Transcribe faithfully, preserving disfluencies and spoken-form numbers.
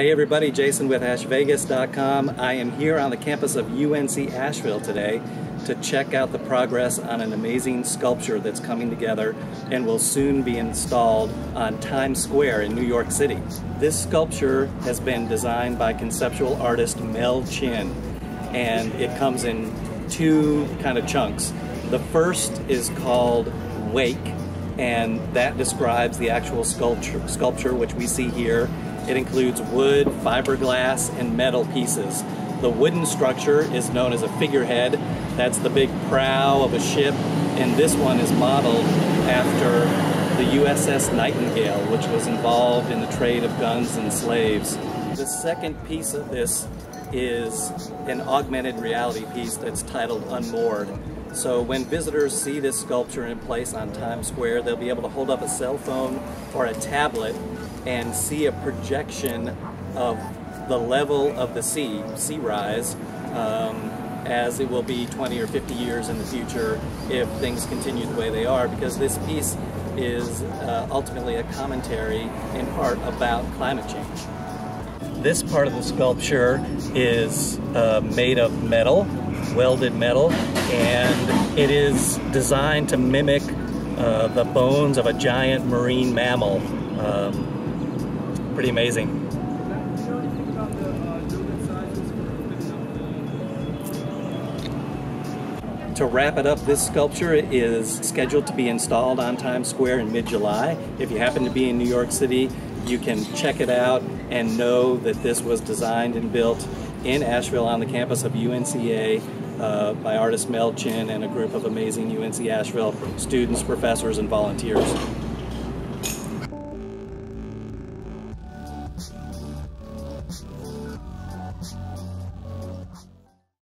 Hey everybody, Jason with ash vegas dot com. I am here on the campus of U N C Asheville today to check out the progress on an amazing sculpture that's coming together and will soon be installed on Times Square in New York City. This sculpture has been designed by conceptual artist Mel Chin, and it comes in two kind of chunks. The first is called Wake, and that describes the actual sculpture, sculpture which we see here. It includes wood, fiberglass, and metal pieces. The wooden structure is known as a figurehead. That's the big prow of a ship, and this one is modeled after the U S S Nightingale, which was involved in the trade of guns and slaves. The second piece of this is an augmented reality piece that's titled Unmoored. So when visitors see this sculpture in place on Times Square, they'll be able to hold up a cell phone or a tablet and see a projection of the level of the sea, sea rise, um, as it will be twenty or fifty years in the future if things continue the way they are, because this piece is uh, ultimately a commentary in part about climate change. This part of the sculpture is uh, made of metal, welded metal, and it is designed to mimic uh, the bones of a giant marine mammal. Um, pretty amazing. To wrap it up, this sculpture is scheduled to be installed on Times Square in mid-July. If you happen to be in New York City, you can check it out and know that this was designed and built in Asheville on the campus of U N C A uh, by artist Mel Chin and a group of amazing U N C Asheville students, professors, and volunteers.